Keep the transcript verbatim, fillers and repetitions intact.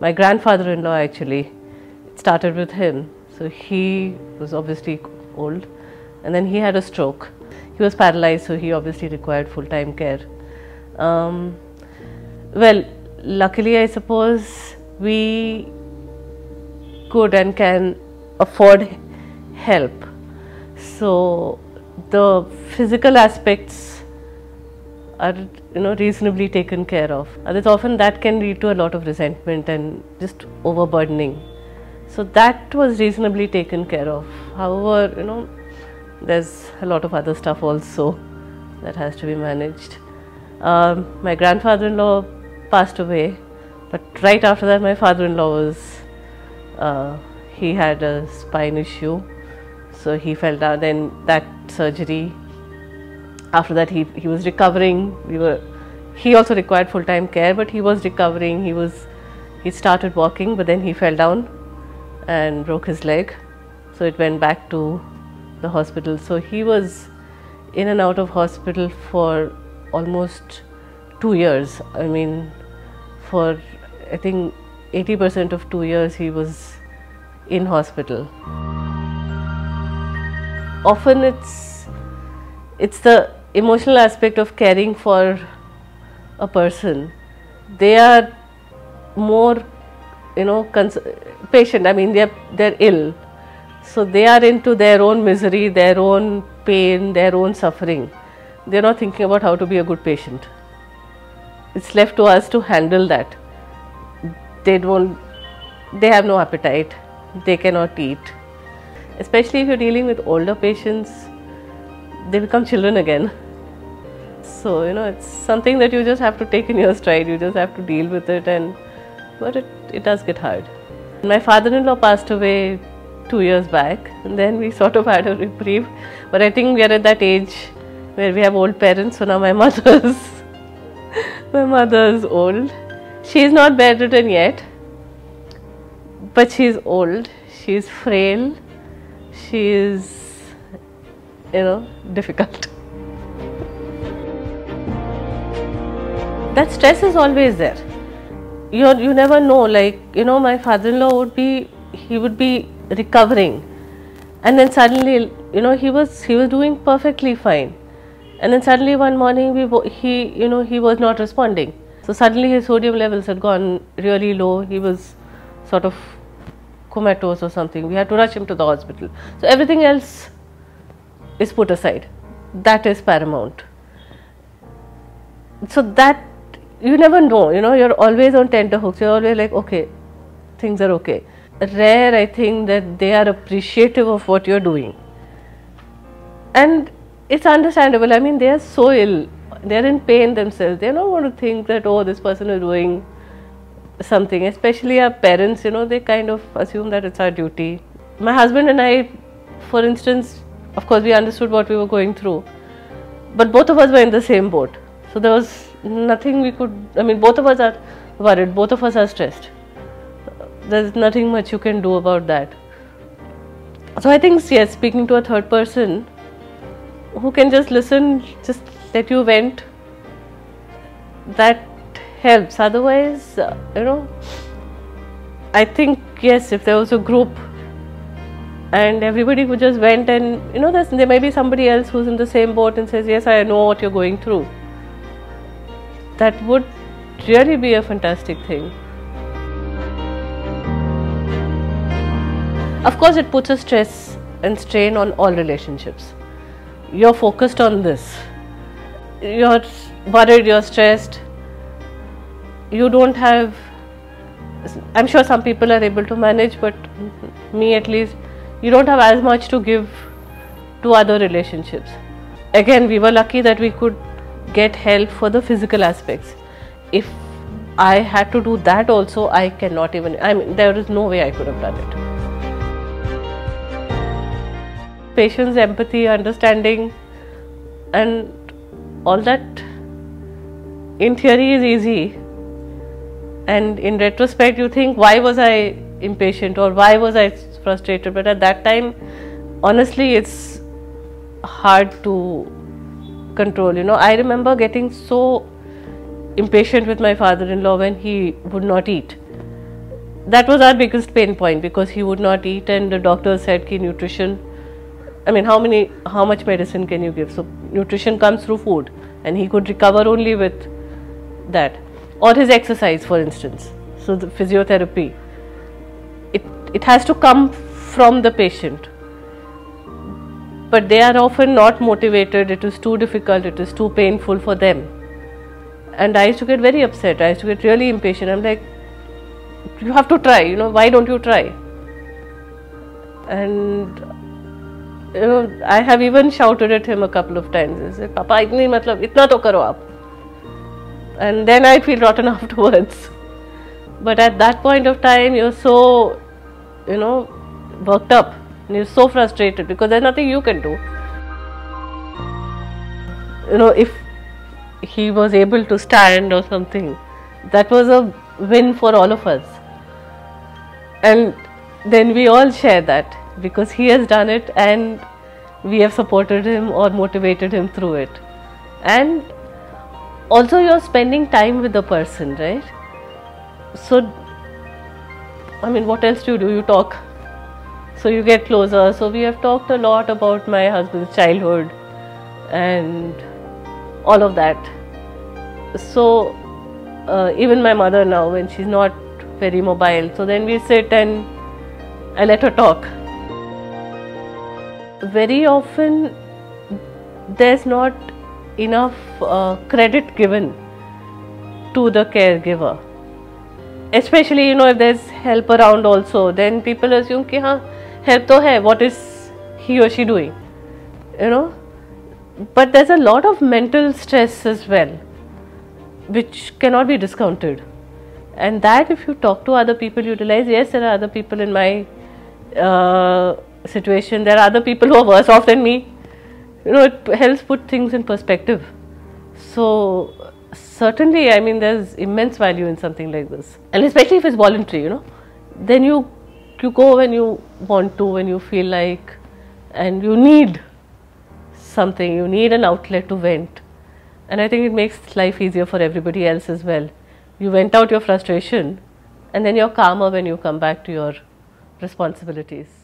my grandfather-in-law actually. It started with him. So he was obviously old, and then he had a stroke. He was paralyzed, so he obviously required full-time care. Um, well, luckily, I suppose we could and can afford help. So the physical aspects are, you know, reasonably taken care of. And it's often that can lead to a lot of resentment and just overburdening. So that was reasonably taken care of. However, you know, there's a lot of other stuff also that has to be managed. Um, my grandfather-in-law passed away, but right after that, my father-in-law was, uh, he had a spine issue. So he fell down, then that surgery, after that he, he was recovering. We were, he also required full-time care, but he was recovering. He was, he started walking, but then he fell down and broke his leg. So it went back to the hospital. So he was in and out of hospital for almost two years. I mean, for I think eighty percent of two years he was in hospital. Often it's, it's the emotional aspect of caring for a person. They are more, you know, patient, I mean, they're, they're ill. So they are into their own misery, their own pain, their own suffering. They're not thinking about how to be a good patient. It's left to us to handle that. They don't, they have no appetite, they cannot eat. Especially if you're dealing with older patients, they become children again. So, you know, it's something that you just have to take in your stride, you just have to deal with it, and but it, it does get hard. My father-in-law passed away two years back, and then we sort of had a reprieve, but I think we are at that age where we have old parents, so now my mother's, my mother's old. She's not bedridden yet, but she's old, she's frail. She is, you know, difficult. That stress is always there. You you never know. Like, you know, my father-in-law would be, he would be recovering, and then suddenly, you know, he was he was doing perfectly fine, and then suddenly one morning we he you know he was not responding. So suddenly his sodium levels had gone really low. He was sort of comatose or something. We had to rush him to the hospital. So everything else is put aside. That is paramount. So that, you never know, you know, you're always on tenterhooks. You're always like, okay, things are okay. Rare, I think, that they are appreciative of what you're doing. And it's understandable. I mean, they are so ill. They're in pain themselves. They're not going to think that, oh, this person is doing something. Especially our parents, you know, they kind of assume that it's our duty. My husband and I, for instance, of course we understood what we were going through, but both of us were in the same boat. So there was nothing we could, I mean, both of us are worried, both of us are stressed. There's nothing much you can do about that. So I think, yes, speaking to a third person who can just listen, just let you vent, that helps. Otherwise, uh, you know, I think, yes, if there was a group and everybody who just went and, you know, there's, there may be somebody else who's in the same boat and says, yes, I know what you're going through. That would really be a fantastic thing. Of course, it puts a stress and strain on all relationships. You're focused on this. You're worried, you're stressed. You don't have, I'm sure some people are able to manage, but me at least, you don't have as much to give to other relationships. Again, we were lucky that we could get help for the physical aspects. If I had to do that also, I cannot even, I mean, there is no way I could have done it. Patience, empathy, understanding, and all that in theory is easy. And in retrospect, you think, why was I impatient or why was I frustrated? But at that time, honestly, it's hard to control. You know, I remember getting so impatient with my father-in-law when he would not eat. that was our biggest pain point, because he would not eat, and the doctor said ki nutrition, I mean how many, how much medicine can you give? So nutrition comes through food, and he could recover only with that, or his exercise, for instance. So the physiotherapy, it, it has to come from the patient, but they are often not motivated. It is too difficult, it is too painful for them. And I used to get very upset, I used to get really impatient. I'm like, you have to try, you know, why don't you try? And you know, I have even shouted at him a couple of times. I said, Papa, itni matlab, itna to karo aap. And then I feel rotten afterwards. But at that point of time, you're so, you know, worked up, and you're so frustrated because there's nothing you can do. You know, if he was able to stand or something, that was a win for all of us. And then we all share that, because he has done it and we have supported him or motivated him through it. And also you're spending time with the person, right? So, I mean, what else do you do? You talk. So you get closer. So we have talked a lot about my husband's childhood and all of that. So uh, even my mother now, when she's not very mobile, so then we sit and I let her talk. Very often there's not enough uh, credit given to the caregiver. Especially, you know, if there's help around also, then people assume ki ha, help to hai, what is he or she doing, you know. But there's a lot of mental stress as well, which cannot be discounted. And that, if you talk to other people, you realize, yes, there are other people in my uh, situation, there are other people who are worse off than me. You know, it helps put things in perspective. So certainly, I mean, there's immense value in something like this. And especially if it's voluntary, you know, then you, you go when you want to, when you feel like, and you need something, you need an outlet to vent. And I think it makes life easier for everybody else as well. You vent out your frustration, and then you're calmer when you come back to your responsibilities.